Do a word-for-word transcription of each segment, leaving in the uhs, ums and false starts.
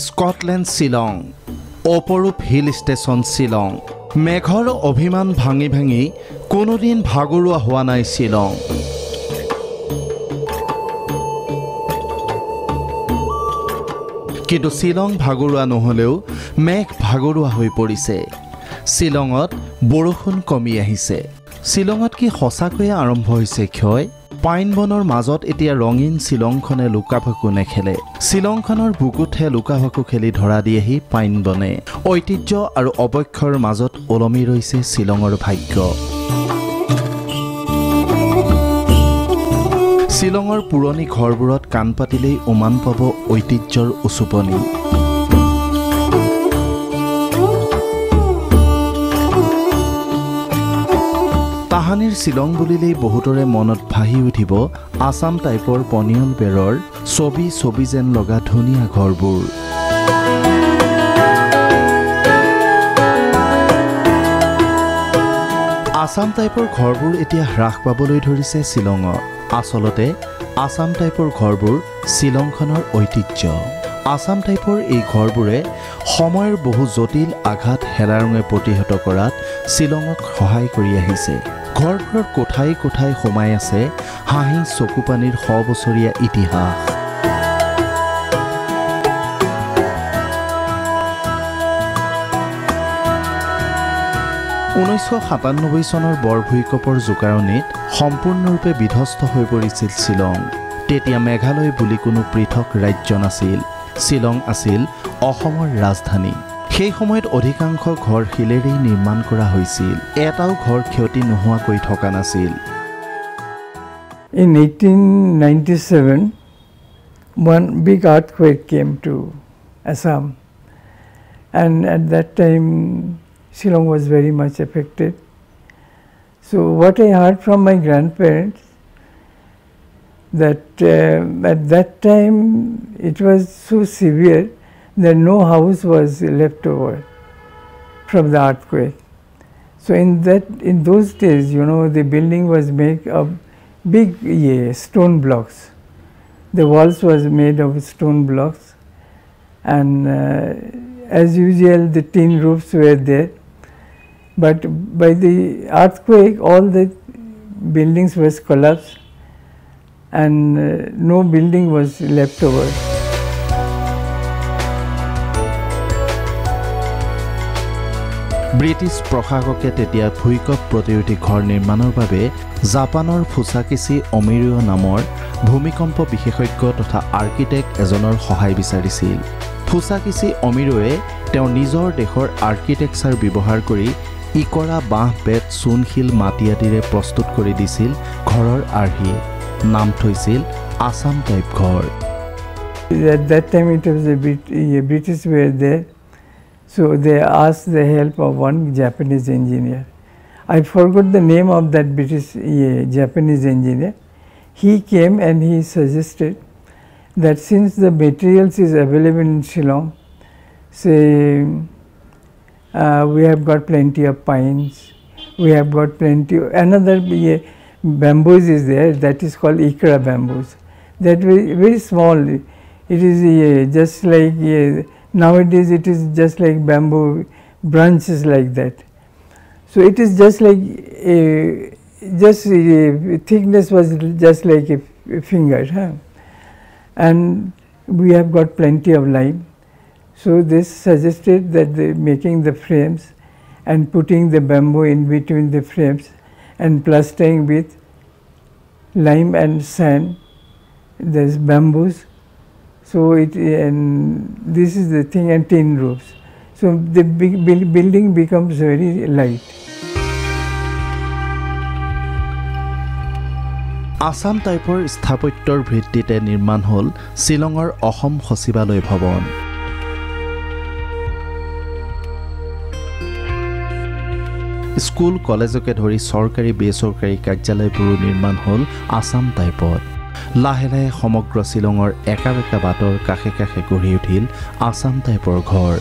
Scotland Shillong अपरूप hill station Shillong मेघर अभिमान भांगी भांगी कोनोदिन भागरुआ हुआ नाई शिलंग। किन्तु शिलंग भागरुआ नहलेও मेघ भागरुआ हो परिছে। शिलंगत बरषुण कमी आहिছে। शिलंगत कि सचाकैये आरम्भ होइছে क्षय? पाइन बनर माजत एतिया रंगीन शिलंगखने लुका भाकु नेखेले। शिलंगखनर बुकुतহে लुका भाकु खेली धरा दिएहि पाइन बने। ऐतिह्य आरु अबक्षयৰ माजत ओलमी रहिছে शिलंगर भाग्य। शिलंगर पुरानी घरबुरत कान पातिले उमान पाब ऐतिह्यर उचुपनी। ताहानीर शिलंग बुलिले बहुतरे मनत भाहि उठिब आसाम टाइपर पनियल बेरर छवि छवि जेन लगा धुनिया घरबुर। आसाम टाइपर घरबुर एतिया ह्रास पाबलै धरिছে शिलंगत। आसलते आसाम टाइपर घरबुर शिलंगखनर ऐतिह्य। आसाम टाइपर ये घरबुरे समयर बहु जटिल आघात हेलारंगे प्रतिहत करात शिलंगक सहाय करि आहिसे। घरबुरर कोठाई कोठाई सोमाय आछे हाहि चकुपानीर सौ बछरीया इतिहास। उन्नीस सौ सत्तानब्बे सनर बर भूइकपर जोकारणीत सम्पूर्णरूपे विध्वस्त হৈ পৰিছিল শিলং। তেতিয়া মেঘালয় বুলি কোনো পৃথক ৰাজ্য নাছিল। শিলং আছিল অসমৰ ৰাজধানী। সেই সময়ত অধিকাংশ ঘৰ শিলেৰেই নিৰ্মাণ কৰা হৈছিল। এটাও ঘৰ ক্ষতি নোহোৱাকৈ থকা নাছিল। In eighteen ninety-seven one big earthquake came to Assam and at that time Shillong was very much affected. So what I heard from my grandparents that uh, at that time it was so severe that no house was left over from the earthquake. So in that in those days, you know, the building was made of big yeah, stone blocks. The walls was made of stone blocks, and uh, as usual the tin roofs were there. But by the earthquake all the buildings was collapsed and uh, no building was left over. British प्रशासके তেতিয়া ভূঁইকপ প্ৰতিৰোধী ঘৰ নিৰ্মাণৰ বাবে জাপানৰ ফুছাকিচি অমিৰিয় নামৰ ভূমিকম্প বিশেষজ্ঞ তথা আৰ্কিটেক্ট এজনৰ সহায় বিচাৰিছিল। ফুছাকিচি অমিৰিয়ে তেওঁ নিজৰ দেশৰ আৰ্কিটেকচাৰ ব্যৱহাৰ কৰি इकरा बाँह बेत चूनशिल माटी आदिरे प्रस्तुत करि दिसिल घरर आर्हि। नाम थैसिल आसाम टाइप घर। At that time it was a bit a British were there, so they asked the help of one Japanese engineer. I forgot the name of that British yeah, Japanese engineer. He came and he suggested that since the materials is available in Shillong, say Uh, we have got plenty of pines, we have got plenty of, another yeah, bamboos is there, that is called Ikra bamboos. That very, very small, it is yeah, just like, yeah, nowadays it is just like bamboo branches like that. So it is just like, a, just a, thickness was just like a, a finger, huh? And we have got plenty of lime. So this suggested that the making the frames and putting the bamboo in between the frames and plastering with lime and sand these bamboos. So it and this is the thing, and tin roofs. So the big building becomes very light. Assam टाइपर स्थापत्यर ভিত্তিতে নির্মাণ হল শিলংৰ অসম সচিবালয় ভৱন। School कलेजके धरी सरकारी बेसरकारी कार्यालयबुरो निर्माण हल आसाम टाइपत। लाहे लाहे समग्र शिलंगर एका बेका बाटर काषे काषे गढ़ि उठिल आसाम टाइपर घर।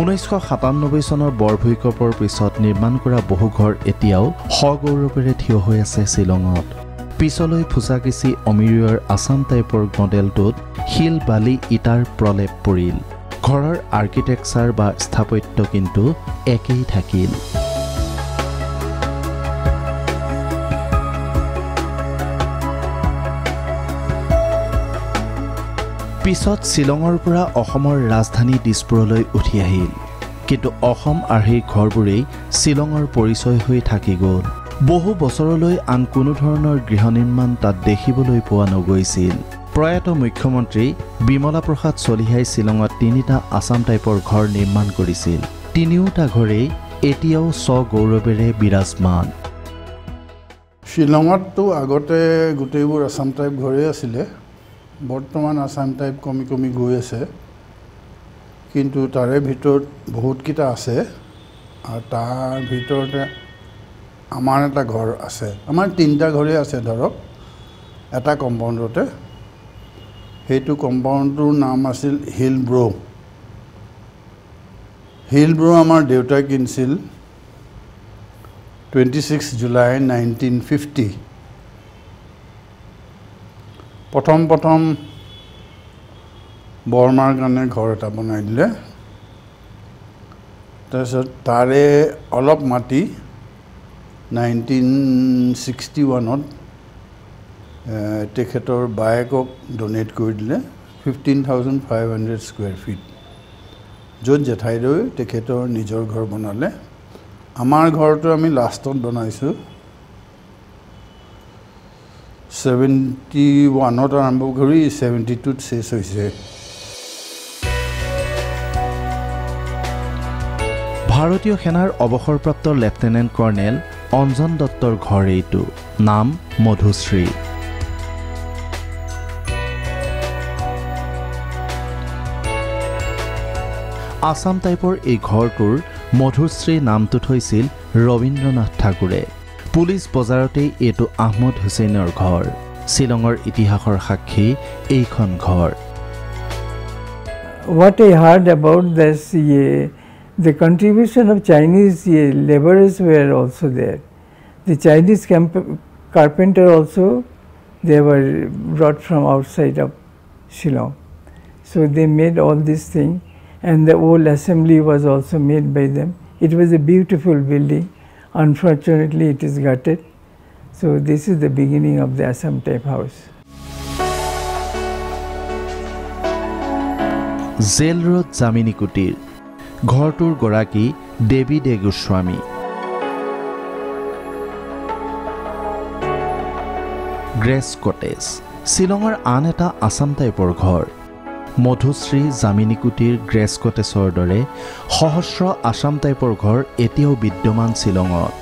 ঊনৈছশ সাতানব্বৈ চনৰ বৰভূঁইকঁপৰ পিছত নিৰ্মাণ কৰা বহু ঘৰ এতিয়াও সগৌৰৱেৰে থিয় হৈ আছে শ্বিলঙত। পিছলৈ ফুচাকিচি অমিৰিৰ আসাম টাইপৰ মডেলটোত শিল বালি ইটাৰ প্ৰলেপ পৰিল। ঘৰৰ আৰ্কিটেকচাৰ বা স্থাপত্য কিন্তু একেই থাকিল। পিছত শ্বিলঙৰ পৰা অসমৰ ৰাজধানী দিছপুৰলৈ উঠি আহিল, কিন্তু অসম আৰ্হিৰ ঘৰবোৰেই শ্বিলঙৰ পৰিচয় হৈ থাকি গ'ল। বহু বছৰলৈ আন কোনো ধৰণৰ গৃহ নিৰ্মাণ তাত দেখিবলৈ পোৱা নগৈছিল। প্ৰয়াত মুখ্যমন্ত্ৰী বিমলা প্ৰসাদ চলিহাই শ্বিলঙত তিনিটা আসাম টাইপৰ ঘৰ নিৰ্মাণ কৰিছিল। তিনিওটা ঘৰেই এতিয়াও স্বগৌৰৱেৰে বিৰাজমান। শ্বিলঙততো আগতে গোটেইবোৰ আসাম টাইপ ঘৰেই আছিলে। বৰ্তমান আসাম টাইপ কমি কমি গৈ আছে, কিন্তু তাৰে ভিতৰত বহুতকিটা আছে। আৰু তাৰ ভিতৰতে আমাৰ এটা ঘৰ আছে। আমাৰ তিনিটা ঘৰে আছে ধৰক এটা কম্পাউণ্ডতে। সেইটো কম্পাউণ্ডটোৰ নাম আছিল হিল ব্ৰ। হিল ব্ৰ আমাৰ দেউতাই কিনিছিল twenty six July nineteen fifty. প্ৰথম প্ৰথম বৰমাৰ কাৰণে ঘৰ এটা বনাই দিলে। তাৰপিছত তাৰে অলপ মাটি নাইনটিন ছিক্সটি ওৱানত তেখেতৰ বায়েকক ডনেট কৰি দিলে fifteen thousand five hundred square feet, য'ত জেঠাইদেউ তেখেতৰ নিজৰ ঘৰ বনালে। আমাৰ ঘৰটো আমি লাষ্টত বনাইছোঁ। सेवेंटी वन आरम्भ करी सेवेंटी टू शेष होइसे। भारतीय सेनार अवसरप्राप्त लेफ्टिनेंट कर्णेल अंजन दत्तर घर एटू नाम मधुश्री। आसाम टाइपर ए घरटोर मधुश्री नामटुत होइसिल रवींद्रनाथ ठाकुरे। पुलिस बजारते एटू आहमद हुसैनर घर। शिलंगर इतिहासर साक्षी एखन घर। What I heard about this yeah the contribution of Chinese yeah labourers were also there. The Chinese carpenter also they were brought from outside of Shillong, so they made all this thing and the old assembly was also made by them. It was a beautiful building. Unfortunately, it is gutted. So this is the beginning of the Assam Typ house. Jail Road Jamini Kutir, Ghortur Goraki, Devi De Goswami. Grace Cottage, Shillongor an eta Assam Typor ghor. Madhushree Jamini Kutir Grace কটেজৰ দৰে সহস্ৰ আসাম টাইপৰ ঘৰ এতিয়াও বিদ্যমান শ্বিলঙত।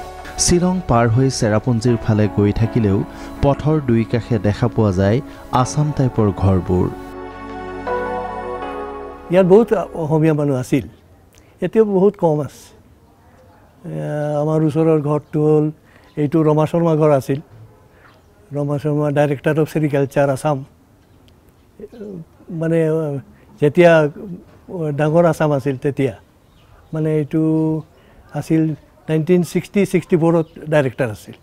শ্বিলং পাৰ হৈ চেৰাপুঞ্জীৰ ফালে গৈ থাকিলেও পথৰ দুই কাষে দেখা পোৱা যায় আসাম টাইপৰ ঘৰবোৰ। ইয়াত বহুত অসমীয়া মানুহ আছিল, এতিয়াও বহুত কম আছে। আমাৰ ওচৰৰ ঘৰটো হ'ল এইটো ৰমা শৰ্মা ঘৰ আছিল। Rama Sharma director of sericulture Assam. মানে যেতিয়া ডাঙৰ আসাম আছিল তেতিয়া মানে এইটো আছিল নাইনটিন ছিক্সটি ছিক্সটি ফ'ৰত ডাইৰেক্টৰ আছিল।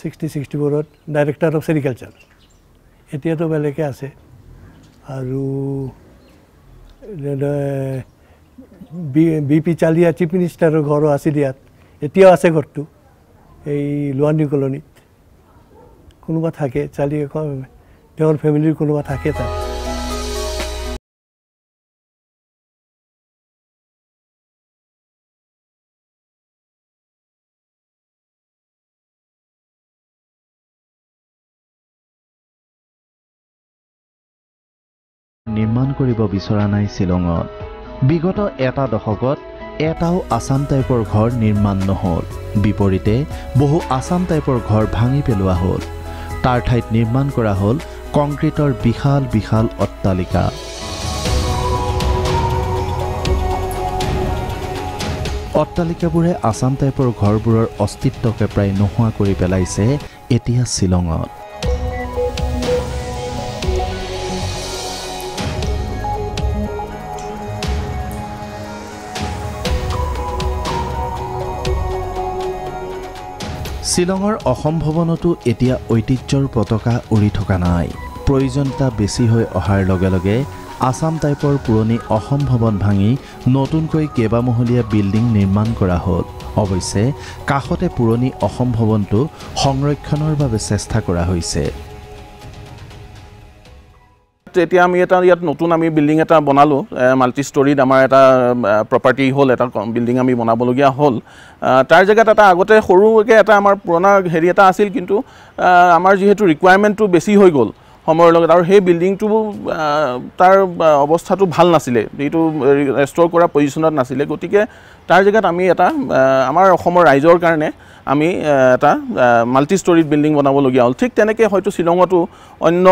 ছিক্সটি ছিক্সটি ফ'ৰত ডাইৰেক্টৰ অফ চেৰিকালচাৰ। এতিয়াতো বেলেগে আছে। আৰু বি পি চালিয়া চিফ মিনিষ্টাৰৰ ঘৰো আছিল ইয়াত। এতিয়াও আছে ঘৰটো এই লোৱানী কলনীত। কোনোবা থাকে চালিয়া, তেওঁৰ ফেমিলিৰ কোনোবা থাকে তাত। নিৰ্মাণ কৰিব বিচৰা নাই শ্বিলঙত। বিগত এটা দশকত এটাও আসাম টাইপৰ ঘৰ নিৰ্মাণ নহ'ল। বিপৰীতে বহু আসাম টাইপৰ ঘৰ ভাঙি পেলোৱা হ'ল। তাৰ ঠাইত নিৰ্মাণ কৰা হ'ল কংক্ৰিটৰ বিশাল বিশাল অট্টালিকা। অট্টালিকাবোৰে আসাম টাইপৰ ঘৰবোৰৰ অস্তিত্বকে প্ৰায় নোহোৱা কৰি পেলাইছে এতিয়া শ্বিলঙত। শ্বিলঙৰ অসম্ভৱনটো এতিয়া ঐতিহ্যৰ পতাকা উৰি থকা নাই। প্ৰয়োজনতা বেছি হৈ অহাৰ লগে লগে আসাম টাইপৰ পুৰণি অসম্ভৱন ভাঙি নতুনকৈ কেবামহলীয়া বিল্ডিং নিৰ্মাণ কৰা হ'ল। অৱশ্যে কাষতে পুৰণি অসম্ভৱনটো সংৰক্ষণৰ বাবে চেষ্টা কৰা হৈছে। এতিয়া আমি এটা ইয়াত নতুন আমি বিল্ডিং এটা বনালো, মাল্টি ষ্টৰিড আমাৰ এটা প্ৰপাৰ্টি হ'ল, এটা বিল্ডিং আমি বনাবলগীয়া হ'ল। তাৰ জেগাত এটা আগতে সৰুকৈ এটা আমাৰ পুৰণা হেৰি এটা আছিল, কিন্তু আমাৰ যিহেতু ৰিকুৱাৰমেণ্টটো বেছি হৈ গ'ল সময়ৰ লগত আৰু সেই বিল্ডিংটো তাৰ অৱস্থাটো ভাল নাছিলে, এইটো ৰেষ্টৰ কৰা পজিশ্যনত নাছিলে। গতিকে তাৰ জেগাত আমি এটা আমাৰ অসমৰ ৰাইজৰ কাৰণে আমি এটা মাল্টি ষ্টৰিড বিল্ডিং বনাবলগীয়া হ'ল। ঠিক তেনেকৈ হয়তো শ্বিলঙতো অন্য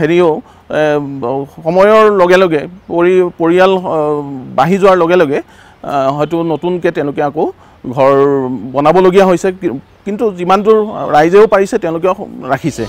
হেৰিও সময়ৰ লগে লগে পৰি পৰিয়াল বাঢ়ি যোৱাৰ লগে লগে হয়তো নতুনকৈ তেওঁলোকে আকৌ ঘৰ বনাবলগীয়া হৈছে, কিন্তু যিমান দূৰ ৰাইজেও পাৰিছে তেওঁলোকেও ৰাখিছে।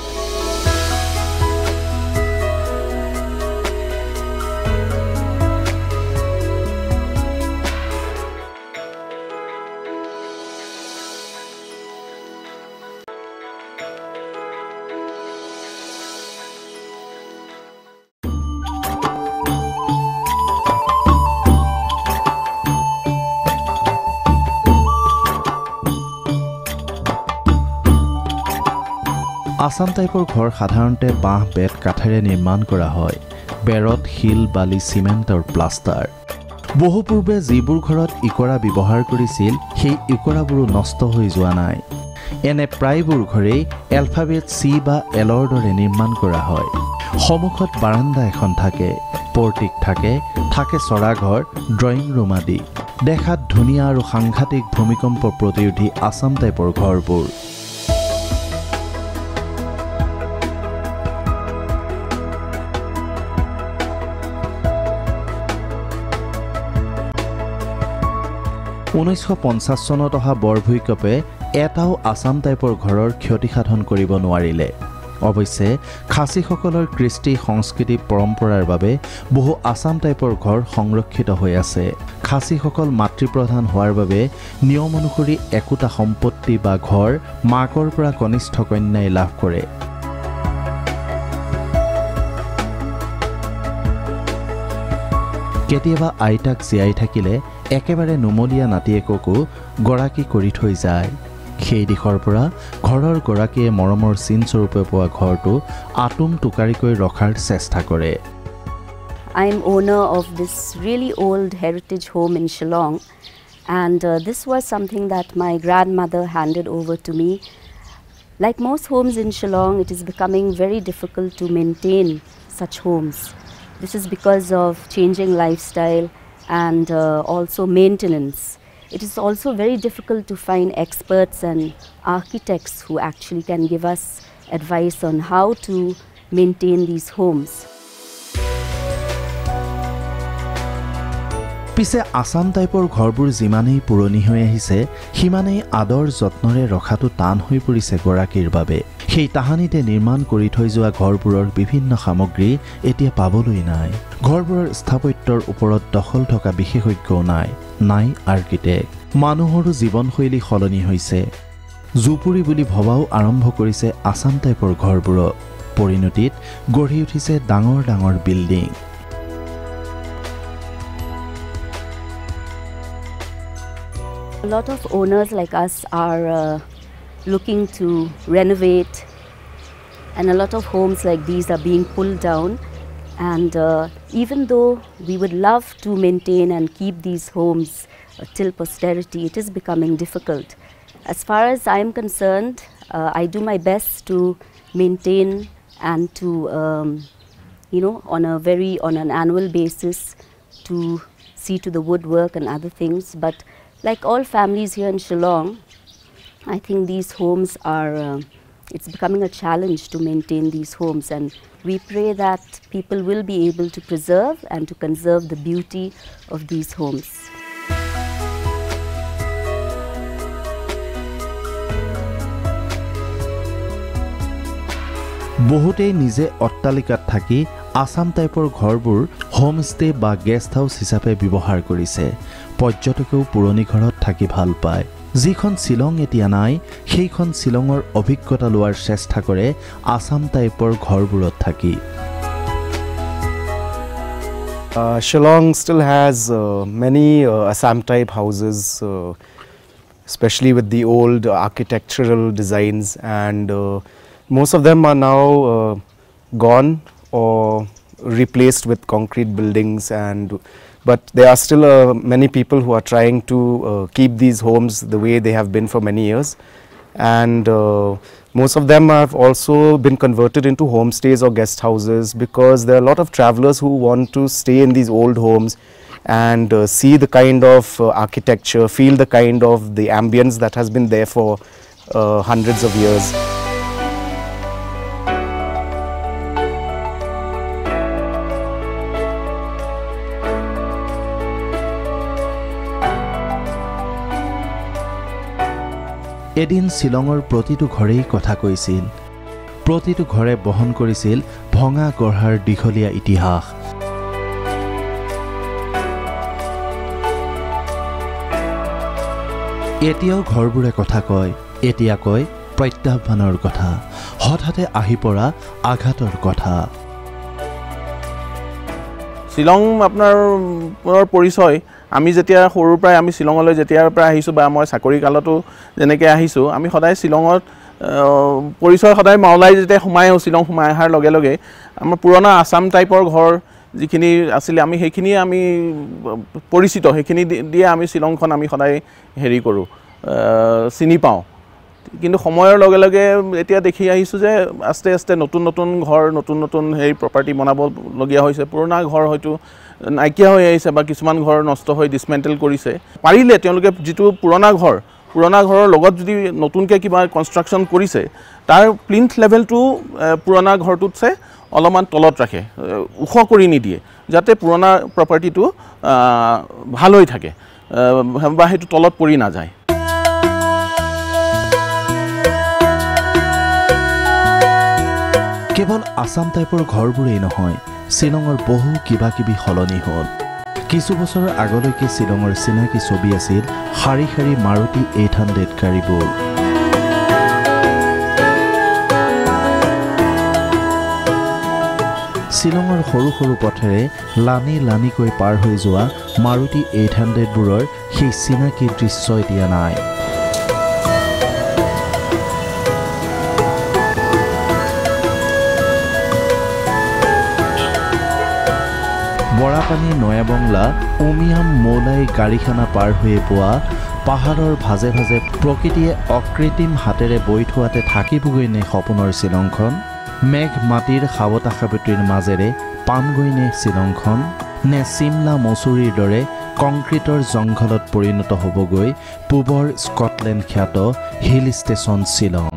আসাম টাইপৰ ঘৰ সাধাৰণতে বাঁহ বেত কাঠেৰে নিৰ্মাণ কৰা হয়। বেৰত শিল বালি চিমেণ্টৰ প্লাষ্টাৰ। বহু পূৰ্বে যিবোৰ ঘৰত ইকৰা ব্যৱহাৰ কৰিছিল সেই ইকৰাবোৰো নষ্ট হৈ যোৱা নাই। এনে প্ৰায়বোৰ ঘৰেই এলফাবেট চি বা এলৰ দৰে নিৰ্মাণ কৰা হয়। সমুখত বাৰান্দা এখন থাকে, পৰ্টিক থাকে, থাকে চৰাঘৰ, ড্ৰয়িং ৰুম আদি। দেখাত ধুনীয়া আৰু সাংঘাতিক ভূমিকম্প প্ৰতিৰোধী আসাম টাইপৰ ঘৰবোৰ। ঊনৈছশ পঞ্চাছ চনত অহা বৰ ভূঁইকঁপে এটাও আসাম টাইপৰ ঘৰৰ ক্ষতি সাধন কৰিব নোৱাৰিলে। অৱশ্যে খাচীসকলৰ কৃষ্টি সংস্কৃতি পৰম্পৰাৰ বাবে বহু আসাম টাইপৰ ঘৰ সংৰক্ষিত হৈ আছে। খাচীসকল মাতৃপ্ৰধান হোৱাৰ বাবে নিয়ম অনুসৰি একোটা সম্পত্তি বা ঘৰ মাকৰ পৰা কনিষ্ঠ কন্যাই লাভ কৰে। কেতিয়াবা আইতাক জীয়াই থাকিলে একেবাৰে নুমলীয়া নাতিয়েককো গৰাকী কৰি থৈ যায়। সেই দিশৰ পৰা ঘৰৰ গৰাকীয়ে মৰমৰ চিনস্বৰূপে পোৱা ঘৰটো আটোম টুকাৰিকৈ ৰখাৰ চেষ্টা কৰে। I am owner of this really old heritage home in Shillong, and uh, this was something that my grandmother handed over to me. Like most homes in Shillong, it is becoming very difficult to maintain such homes. This is because of changing lifestyle and uh, also maintenance. It is also very difficult to find experts and architects who actually can give us advice on how to maintain these homes. পিছে আসাম টাইপৰ ঘৰবোৰ যিমানেই পুৰণি হৈ আহিছে সিমানেই আদৰ যত্নৰে ৰখাটো টান হৈ পৰিছে গৰাকীৰ বাবে। সেই তাহানিতে নিৰ্মাণ কৰি থৈ যোৱা ঘৰবোৰৰ বিভিন্ন সামগ্ৰী এতিয়া পাবলৈ নাই। ঘৰবোৰৰ স্থাপত্যৰ ওপৰত দখল থকা বিশেষজ্ঞও নাই, নাই আৰ্কিটেক্ট। মানুহৰো জীৱনশৈলী সলনি হৈছে। জুপুৰি বুলি ভবাও আৰম্ভ কৰিছে আসাম টাইপৰ ঘৰবোৰক। পৰিণতিত গঢ়ি উঠিছে ডাঙৰ ডাঙৰ building. A lot of owners like us are uh, looking to renovate, and a lot of homes like these are being pulled down, and uh, even though we would love to maintain and keep these homes uh, till posterity, it is becoming difficult. As far as I am concerned, uh, I do my best to maintain and to um, you know on a very on an annual basis to see to the woodwork and other things, but like all families here in Shillong, I think these homes are, uh, it's becoming a challenge to maintain these homes, and we pray that people will be able to preserve and to conserve the beauty of these homes. বহুতেই নিজে অট্টালিকাত থাকি আসাম টাইপৰ ঘৰবোৰ homestay বা guest house হিচাপে ব্যৱহাৰ কৰিছে। পৰ্যটকেও পুৰণি ঘৰত থাকি ভাল পায়। जिखन शिलंग एतिया नाई सेइखन शिलंगर अभिज्ञता लोवार चेष्टा करे आसाम टाइपर घरबुरत थाकी। Uh, Shillong still has uh, many uh, Assam type houses, uh, especially with the old uh, architectural designs, and uh, most of them are now uh, gone or replaced with concrete buildings. And but there are still uh, many people who are trying to uh, keep these homes the way they have been for many years, and uh, most of them have also been converted into homestays or guest houses, because there are a lot of travelers who want to stay in these old homes and uh, see the kind of uh, architecture, feel the kind of the ambience that has been there for uh, hundreds of years. एदिन शिलंगर प्रतिटो घरेई कथा कइसिल, प्रतिटो घरे बहन करिसिल भंगा गढ़ार दीघलिया इतिहास। एतियाओ घरबुरे कथा कय, एतिया कय प्रत्याह्वानर कथा, हठाते आहि परा आघातर कथा। शिलंग आपनार परिचय आमी जेतिया सरुर पराय आमी शिलंगलै जेतियार पराय आहिसु बा आमर साकरि कालतो जेनेके आहिसु आमी सदाय शिलंगत परिसर सदाय मावलाय जेते हुमाय शिलंग हुमाय हार लगे लगे आमर पुराना आसाम टाइपर घर जिखिनि आसिले आमी हेखिनि आमी परिचित हेखिनि दिए आमी शिलंगखन आमी सदाय हेरि करू सिनि पाऊ। किन्तु समयर लगे लगे एतिया देखि आहिसु जे आस्ते आस्ते नतुन नतुन घर नतुन नतुन हेरि प्रपार्टी बनाब लगिया होइसे, पुराना घर होयतो नाइकिया हो आइसे बा किछुमान घर नष्ट हो डिसमेंटल करिसे। पारिले तेनलके जितु पुराना घर पुराना घरर लगत जदि नतुनके किबा कन्स्ट्राक्शन करिसे तार प्लिन्थ लेवल टू पुराना घरटुतसे अलमान तलत राखे, उख करि नि दिए जाते पुराना प्रपार्टी टू भाल होय थाके बा हेतु तलत परि ना जाय। केवल आसाम टाइपर घरबुरे नहय, शिलंगर बहु किबा किबि हलनी हल। किसु बछर आगলৈके शिलंगर चिनाकी छवि आसिल हारी हारी मारुति आठ सौ गाड़ीबुर। शिलंगर हरु हरु पथेरे लानी लानीकै पार होइ जोआ मारुति आठ सौ बुरर सेइ चिनाकी दृश्य एतिया नाइ। बड़ापानी नया बंगला उमियाम मोलाई गाड़ीखाना पार हुए पुआ पहाड़र भाजे भाजे प्रकृतिये अकृत्रिम हाथेरे बई थोआते थाकिबगै ने सपनर शिलंगखन, मेघ माटिर हावता हावतिर माजेरे पामगै ने शिलंगखन ने सिमला मसूरीर दरे कंक्रीटर जंगलत परिणत हबगै पुबर स्कटलैंड ख्यात हिल स्टेशन शिलंग।